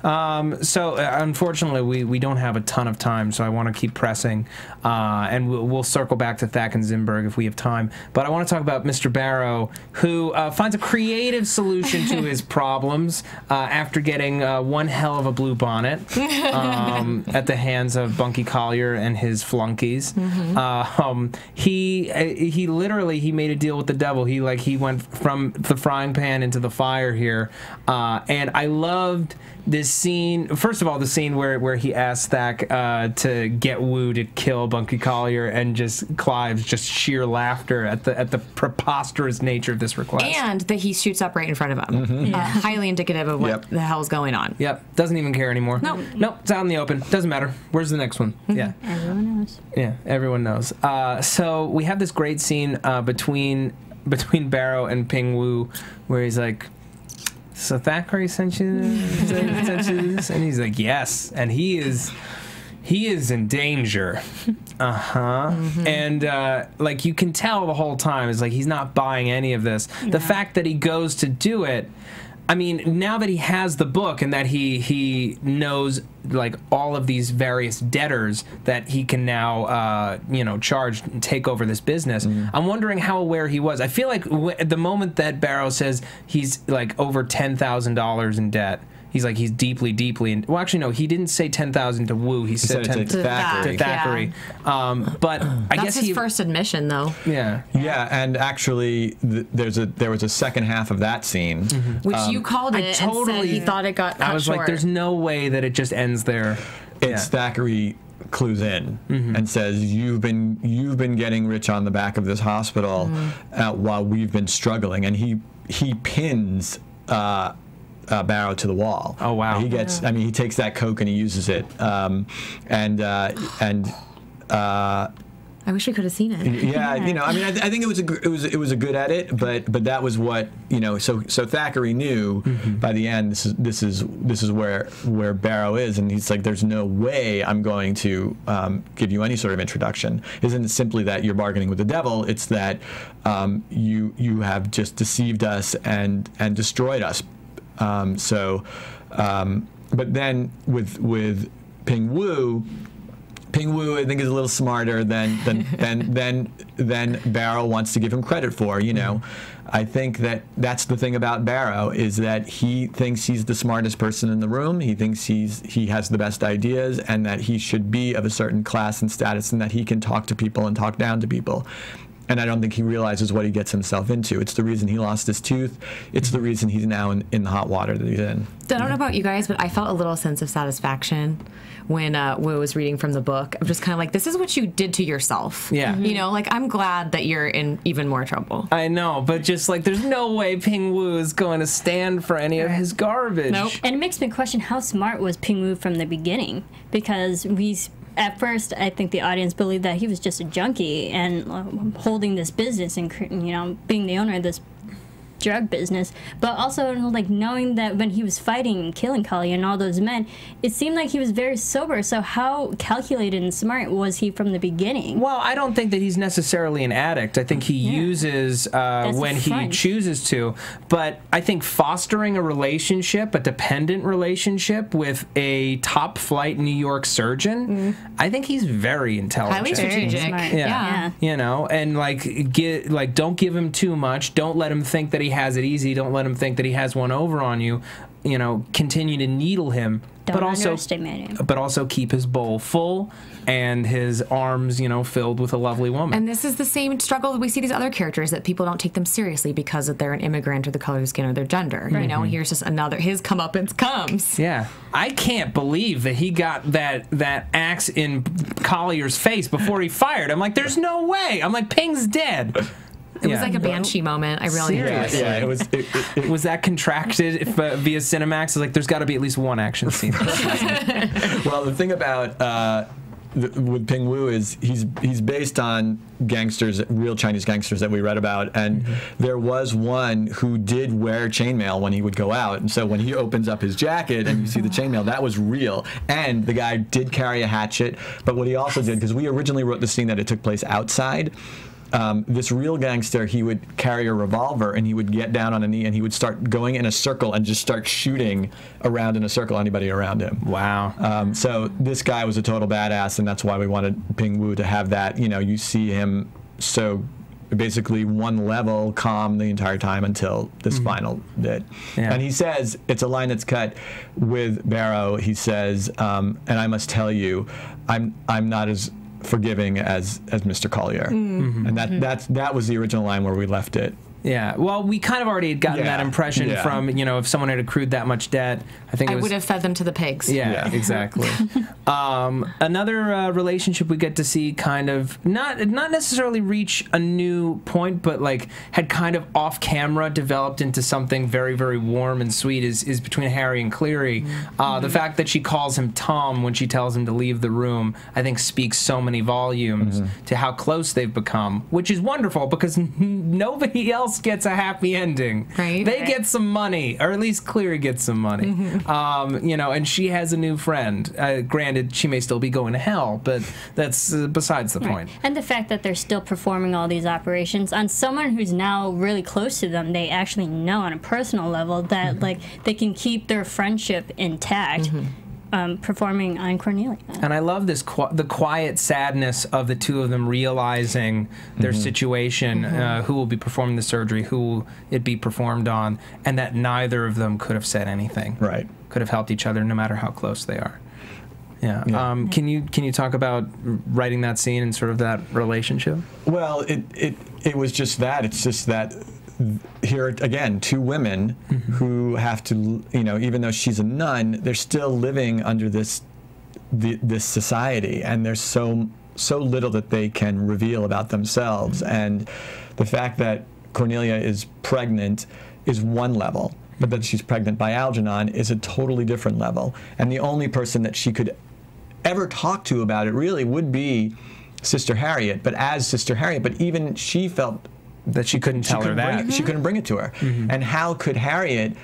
Unfortunately, we don't have a ton of time, so I want to keep pressing, and we'll circle back to Thack and Zinberg if we have time. But I want to talk about Mr. Barrow, who finds a creative solution to his problems after getting one hell of a blue bonnet at the hands of Bunky Collier and his flunkies. Mm-hmm. He made a deal with the devil. He went from the frying pan into the fire here, and I loved this scene. First of all, the scene where he asks Thack to get Wu to kill Bunky Collier, and just Clive's just sheer laughter at the preposterous nature of this request, and that he shoots up right in front of him. Mm-hmm. Yeah. Highly indicative of what yep. the hell's going on. Yep, doesn't even care anymore. No, nope, it's out in the open. Doesn't matter. Where's the next one? Mm-hmm. Yeah, everyone knows. Yeah, everyone knows. So we have this great scene between Barrow and Ping Wu, where he's like, so Thackery sent you this? And he's like, yes. And he is in danger. Uh-huh. Mm-hmm. And, like, you can tell the whole time, it's like he's not buying any of this. Yeah. The fact that he goes to do it, I mean, now that he has the book and that he knows, like, all of these various debtors that he can now, you know, charge and take over this business, mm-hmm. I'm wondering how aware he was. I feel like at the moment that Barrow says he's, like, over $10,000 in debt, he's like, he's deeply, deeply in... Well, actually, no, he didn't say 10,000 to Wu. He said 10,000 to Thackery. To Thackery. Yeah. But I guess his first admission, though. Yeah. Yeah, and actually, there was a second half of that scene. Mm-hmm. Which you called it and said he thought it got cut short. I was like, there's no way that it just ends there. It's Thackery clues in mm-hmm. and says, you've been getting rich on the back of this hospital mm-hmm. While we've been struggling. And he pins... Barrow to the wall. Oh wow! He gets. Yeah. I mean, he takes that coke and he uses it. I wish we could have seen it. Yeah, you know, I mean, I think it was a good edit, but that was what, you know. So Thackery knew by the end this is where Barrow is, and he's like, there's no way I'm going to give you any sort of introduction. Isn't simply that you're bargaining with the devil? It's that you have just deceived us and destroyed us. But then with Ping Wu. Ping Wu, I think, is a little smarter than Barrow wants to give him credit for. You know, I think that's the thing about Barrow, is that he thinks he's the smartest person in the room. He thinks he has the best ideas, and that he should be of a certain class and status, and that he can talk to people and talk down to people. And I don't think he realizes what he gets himself into. It's the reason he lost his tooth. It's the reason he's now in the hot water that he's in. So I don't know about you guys, but I felt a little sense of satisfaction when Wu was reading from the book. I'm just kind of like, this is what you did to yourself. Yeah. You know, like, I'm glad that you're in even more trouble. I know, but just like, there's no way Ping Wu is going to stand for any of his garbage. Nope. And it makes me question, how smart was Ping Wu from the beginning? Because at first, I think the audience believed that he was just a junkie and holding this business and, you know, being the owner of this drug business. But also, like, knowing that when he was fighting and killing Collier and all those men, it seemed like he was very sober. So how calculated and smart was he from the beginning? Well, I don't think that he's necessarily an addict. I think he uses when he chooses to. But I think fostering a relationship, a dependent relationship with a top-flight New York surgeon, I think he's very intelligent. Highly strategic. Smart. Yeah. You know, and, like, don't give him too much. Don't let him think that he has it easy. Don't let him think that he has one over on you. You know, continue to needle him, but also keep his bowl full and his arms, you know, filled with a lovely woman. And this is the same struggle that we see these other characters, that people don't take them seriously because they're an immigrant or the color of their skin or their gender. Right. You know, here's just another, his comeuppance comes. Yeah. I can't believe that he got that axe in Collier's face before he fired. I'm like, there's no way. I'm like, Ping's dead. It was like a Banshee moment. I really enjoyed it. Yeah, it was. It was that contracted via Cinemax. It's like, there's got to be at least one action scene. Well, the thing about with Ping Wu is he's based on gangsters, real Chinese gangsters that we read about, and there was one who did wear chainmail when he would go out, and so when he opens up his jacket and you see the chainmail, that was real. And the guy did carry a hatchet, but what he also did, because we originally wrote the scene that it took place outside. This real gangster, he would carry a revolver and he would get down on a knee and he would start going in a circle and just start shooting around in a circle anybody around him. Wow. So this guy was a total badass, and that's why we wanted Ping Wu to have that. You know, you see him so basically one level calm the entire time until this final bit. Yeah. And he says, it's a line that's cut with Barrow, he says, and I must tell you, I'm not as forgiving as Mr. Collier, and that was the original line where we left it. Yeah, well, we kind of already had gotten that impression from, you know, if someone had accrued that much debt, I think I would have fed them to the pigs. Yeah, exactly. Another relationship we get to see kind of not necessarily reach a new point, but like had kind of off camera developed into something very, very warm and sweet is between Harry and Cleary. The fact that she calls him Tom when she tells him to leave the room, I think speaks so many volumes to how close they've become, which is wonderful because nobody else gets a happy ending. Right. They get some money, or at least Cleary gets some money. You know, and she has a new friend. Granted, she may still be going to hell, but that's besides the point. And the fact that they're still performing all these operations on someone who's now really close to them, they actually know on a personal level that like they can keep their friendship intact. Performing on Cornelia. And I love this the quiet sadness of the two of them realizing their situation, who will be performing the surgery, who will it be performed on, and that neither of them could have said anything. Right. Could have helped each other no matter how close they are. Yeah. Can you talk about writing that scene and sort of that relationship? Well, it was just that. It's just that here again, two women who have to, you know, even though she's a nun, they're still living under this society, and there's so little that they can reveal about themselves. And the fact that Cornelia is pregnant is one level, but that she's pregnant by Algernon is a totally different level. And the only person that she could ever talk to about it really would be Sister Harriet, but as Sister Harriet, but even she felt that she couldn't tell her that. She couldn't bring it to her. Mm-hmm. And how could Harriet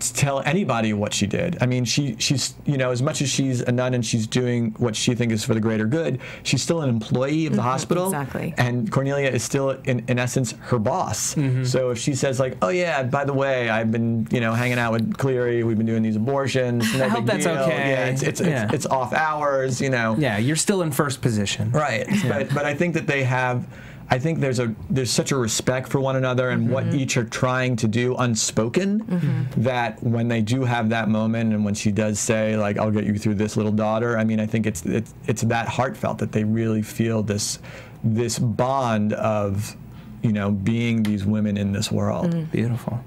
tell anybody what she did? I mean, she's, you know, as much as she's a nun and she's doing what she thinks is for the greater good, she's still an employee of the hospital. Exactly. And Cornelia is still, in essence, her boss. Mm-hmm. So if she says, like, oh, yeah, by the way, I've been, you know, hanging out with Cleary, we've been doing these abortions. No I hope that's deal. Okay. Yeah, it's off hours, you know. Yeah, you're still in first position. Right. Yeah. But I think that they have... I think there's such a respect for one another and what each are trying to do unspoken that when they do have that moment and when she does say, like, I'll get you through this, little daughter, I mean, I think it's that heartfelt that they really feel this bond of, you know, being these women in this world. Beautiful.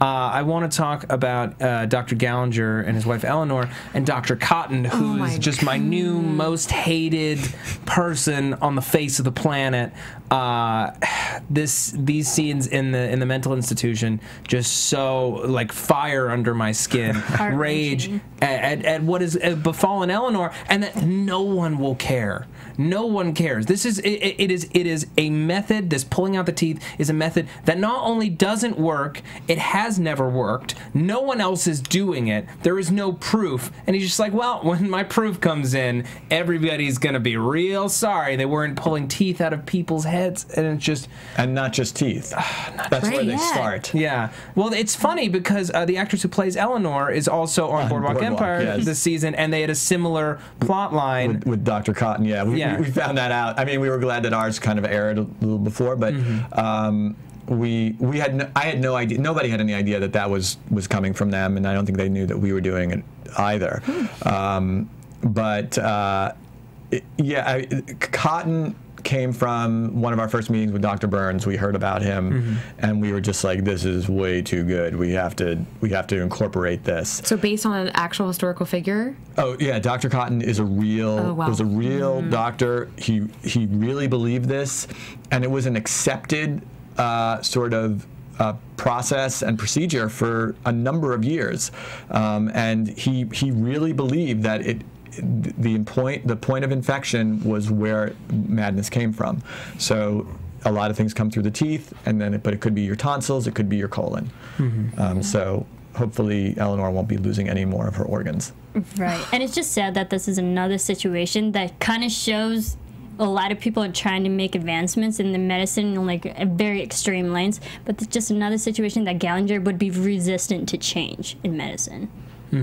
I want to talk about Dr. Gallinger and his wife Eleanor and Dr. Cotton, who's just my new most hated person on the face of the planet. These scenes in the mental institution just so like fire under my skin, rage at what is befallen Eleanor, and that no one will care. No one cares. This is it is a method. This pulling out the teeth is a method that not only doesn't work, it has never worked. No one else is doing it. There is no proof, and he's just like, well, when my proof comes in, everybody's gonna be real sorry they weren't pulling teeth out of people's heads, and it's just not just teeth. That's where they start. Yeah. Well, it's funny because the actress who plays Eleanor is also on Boardwalk Empire this season, and they had a similar plot line with Dr. Cotton. Yeah. We found that out. I mean, we were glad that ours kind of aired a little before, but I had no idea. Nobody had any idea that was coming from them, and I don't think they knew that we were doing it either. Cotton came from one of our first meetings with Dr. Burns. We heard about him, and we were just like, "This is way too good. We have to incorporate this." So, based on an actual historical figure. Oh yeah, Dr. Cotton is a real was a real doctor. He really believed this, and it was an accepted sort of process and procedure for a number of years, and he really believed that it. The point of infection was where madness came from. So a lot of things come through the teeth, and then but it could be your tonsils, it could be your colon. So hopefully Eleanor won't be losing any more of her organs. Right, and it's just sad that this is another situation that kind of shows a lot of people are trying to make advancements in the medicine in like very extreme lanes, but it's just another situation that Gallinger would be resistant to change in medicine. We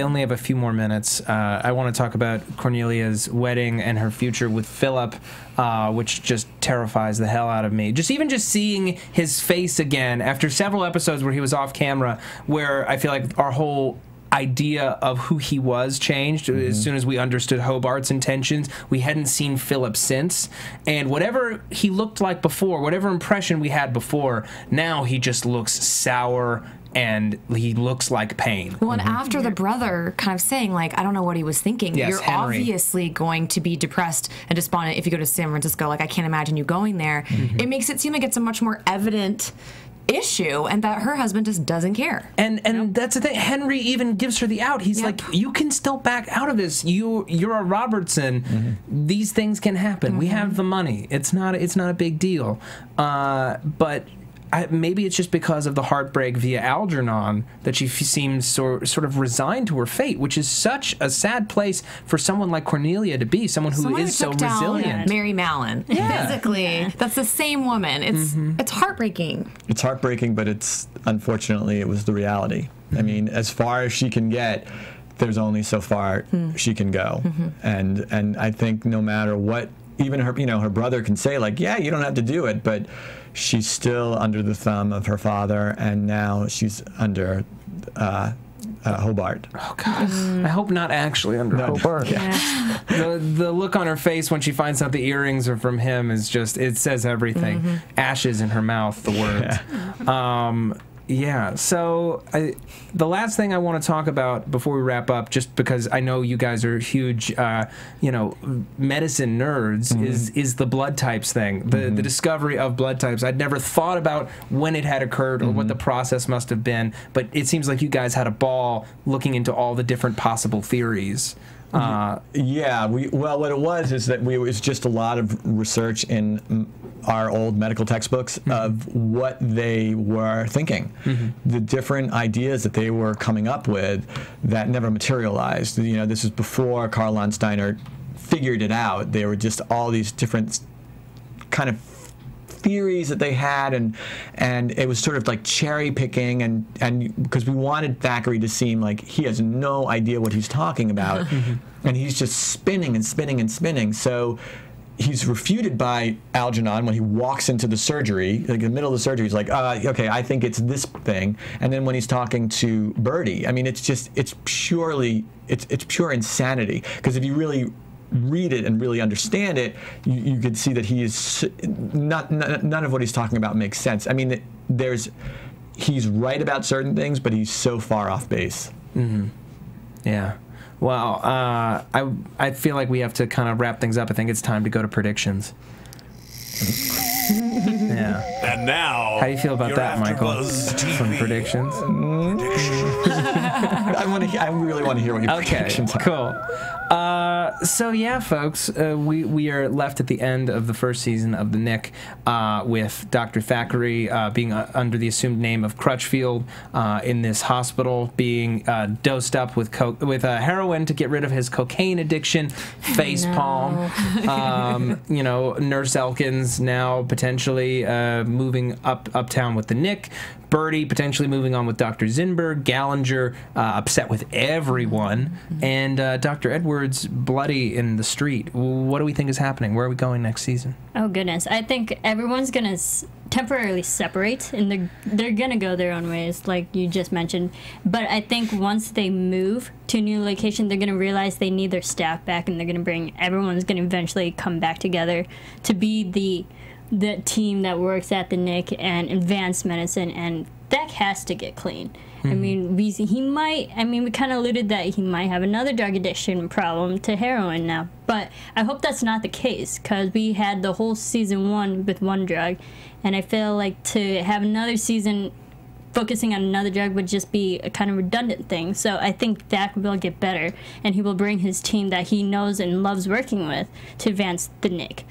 only have a few more minutes. I want to talk about Cornelia's wedding and her future with Philip, which just terrifies the hell out of me. Even just seeing his face again after several episodes where he was off camera, where I feel like our whole idea of who he was changed. As soon as we understood Hobart's intentions, we hadn't seen Philip since, and whatever he looked like before, whatever impression we had before, now he just looks sour and he looks like pain. Well, and after the brother kind of saying, like, I don't know what he was thinking. Yes, you're Henry. Obviously going to be depressed and despondent if you go to San Francisco. Like, I can't imagine you going there. It makes it seem like it's a much more evident issue, and that her husband just doesn't care. And that's the thing. Henry even gives her the out. He's like, you can still back out of this. You're a Robertson. These things can happen. We have the money. It's not a big deal. But maybe it's just because of the heartbreak via Algernon that she seems sort of resigned to her fate, which is such a sad place for someone like Cornelia to be, someone who is so resilient. Mary Mallon, physically, that's the same woman. It's heartbreaking. It's heartbreaking, but it's unfortunately it was the reality. I mean, as far as she can get, there's only so far she can go, and I think no matter what, even her, you know, her brother can say like, yeah, you don't have to do it, but. She's still under the thumb of her father, and now she's under Hobart. Oh, God. I hope not actually under Hobart. Yeah. The look on her face when she finds out the earrings are from him is just, it says everything. Ashes in her mouth, the words. Yeah. So the last thing I want to talk about before we wrap up, just because I know you guys are huge, you know, medicine nerds, is the blood types thing, the discovery of blood types. I'd never thought about when it had occurred or what the process must have been, but it seems like you guys had a ball looking into all the different possible theories. Yeah, what it was is that it was just a lot of research in our old medical textbooks of what they were thinking, the different ideas that they were coming up with that never materialized. You know, this is before Carl Landsteiner figured it out. There were just all these different kind of theories that they had, and it was sort of like cherry picking, and because we wanted Thackery to seem like he has no idea what he's talking about, and he's just spinning and spinning and spinning. So he's refuted by Algernon when he walks into the surgery, like in the middle of the surgery. He's like, okay, I think it's this thing. And then when he's talking to Bertie, I mean, it's just, it's purely, it's pure insanity. Because if you really read it and really understand it, you could see that he is none of what he's talking about makes sense. I mean, he's right about certain things, but he's so far off base. Yeah. Well, I feel like we have to kind of wrap things up. I think it's time to go to predictions. Yeah. And now, how do you feel about that, Michael? Some predictions. I really want to hear what your predictions are. Cool. So yeah, folks, we are left at the end of the first season of The Knick with Dr. Thackery being under the assumed name of Crutchfield in this hospital, being dosed up with heroin to get rid of his cocaine addiction. Facepalm. You know, Nurse Elkins now potentially moving uptown with The Knick. Bertie potentially moving on with Dr. Zinberg, Gallinger upset with everyone, and Dr. Edwards bloody in the street. What do we think is happening? Where are we going next season? Oh, goodness. I think everyone's going to temporarily separate, and they're going to go their own ways, like you just mentioned. But I think once they move to a new location, they're going to realize they need their staff back, and they're going to bring everyone's going to eventually come back together to be the team that works at the Knick and advanced medicine, and Thackery has to get clean. I mean, we kind of alluded that he might have another drug addiction problem to heroin now, but I hope that's not the case, because we had the whole season one with one drug, and I feel like to have another season focusing on another drug would just be a kind of redundant thing. So I think Thackery will get better, and he will bring his team that he knows and loves working with to advance the Knick.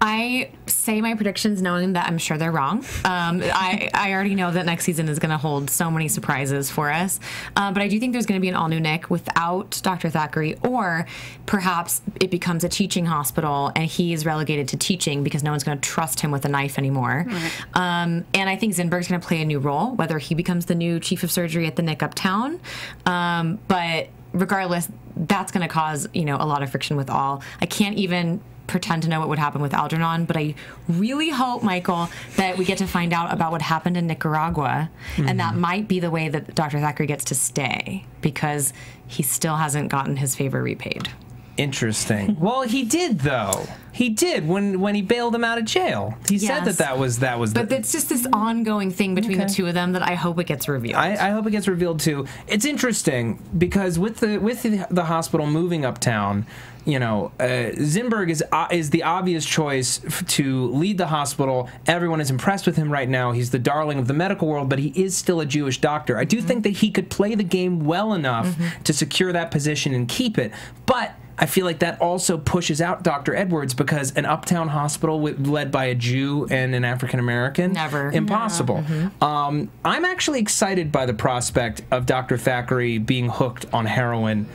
I say my predictions knowing that I'm sure they're wrong. I already know that next season is going to hold so many surprises for us. But I do think there's going to be an all-new Knick without Dr. Thackery, or perhaps it becomes a teaching hospital and he is relegated to teaching because no one's going to trust him with a knife anymore. And I think Zinberg's going to play a new role, whether he becomes the new chief of surgery at the Knick uptown. But regardless, that's going to cause, you know, a lot of friction with all. I can't even pretend to know what would happen with Algernon, but I really hope, Michael, that we get to find out about what happened in Nicaragua, and that might be the way that Dr. Thackery gets to stay, because he still hasn't gotten his favor repaid. Interesting. Well, he did, though. He did when he bailed him out of jail. He said that was. But it's just this ongoing thing between the two of them that I hope it gets revealed. I hope it gets revealed too. It's interesting because with the hospital moving uptown, you know, Zinberg is the obvious choice to lead the hospital. Everyone is impressed with him right now. He's the darling of the medical world, but he is still a Jewish doctor. I do think that he could play the game well enough to secure that position and keep it, but I feel like that also pushes out Dr. Edwards, because an uptown hospital led by a Jew and an African-American? Never. Impossible. No. I'm actually excited by the prospect of Dr. Thackery being hooked on heroin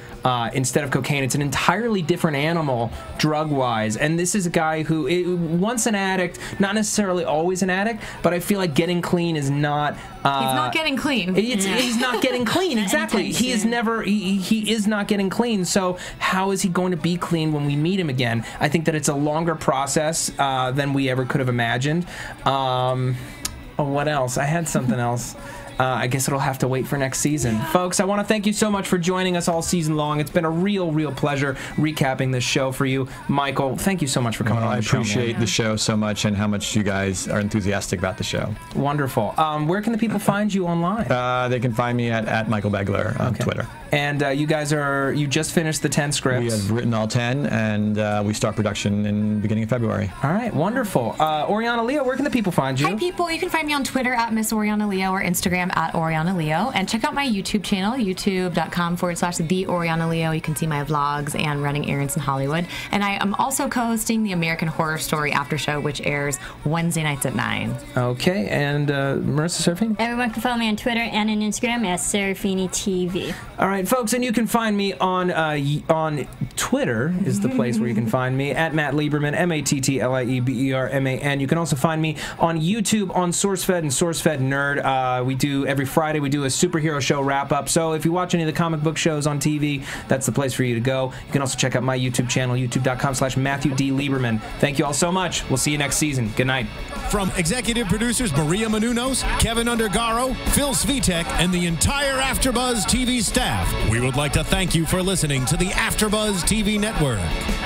instead of cocaine. It's an entirely different animal drug-wise, and this is a guy who, once an addict, not necessarily always an addict, but I feel like getting clean is not... he's not getting clean. He's not getting clean, exactly. He is never, he is not getting clean, so how is he going to be clean when we meet him again? I think that it's a longer process than we ever could have imagined. What else? I had something else. I guess it'll have to wait for next season. Folks, I want to thank you so much for joining us all season long. It's been a real pleasure recapping this show for you. Michael, thank you so much for coming on the show. I appreciate the show so much, and how much you guys are enthusiastic about the show. Wonderful. Where can the people find you online? They can find me at Michael Begler on Twitter. And you guys are, you just finished the 10 scripts. We have written all 10, and we start production in the beginning of February. All right, wonderful. Oriana Leo, where can the people find you? Hi, people. You can find me on Twitter at Miss Oriana Leo or Instagram at Oriana Leo. And check out my YouTube channel, youtube.com/TheOrianaLeo. You can see my vlogs and running errands in Hollywood. And I am also co-hosting the American Horror Story After Show, which airs Wednesday nights at 9. Okay, and Marissa Serafini? Everyone can follow me on Twitter and on Instagram at Serafini TV. All right, folks, and you can find me on Twitter is the place where you can find me at Matt Lieberman, M-A-T-T-L-I-E-B-E-R-M-A-N. You can also find me on YouTube on SourceFed and SourceFed Nerd. We do every Friday. We do a superhero show wrap up. So if you watch any of the comic book shows on TV, that's the place for you to go. You can also check out my YouTube channel, youtube.com/MatthewDLieberman. Thank you all so much. We'll see you next season. Good night. From executive producers Maria Menounos, Kevin Undergaro, Phil Svitek, and the entire AfterBuzz TV staff, we would like to thank you for listening to the AfterBuzz TV Network.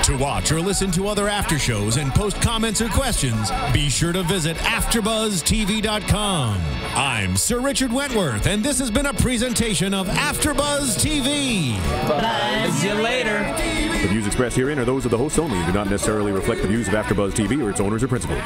To watch or listen to other after shows and post comments or questions, be sure to visit AfterBuzzTV.com. I'm Sir Richard Wentworth, and this has been a presentation of AfterBuzz TV. Bye. See you later. The views expressed herein are those of the hosts only and do not necessarily reflect the views of AfterBuzz TV or its owners or principals.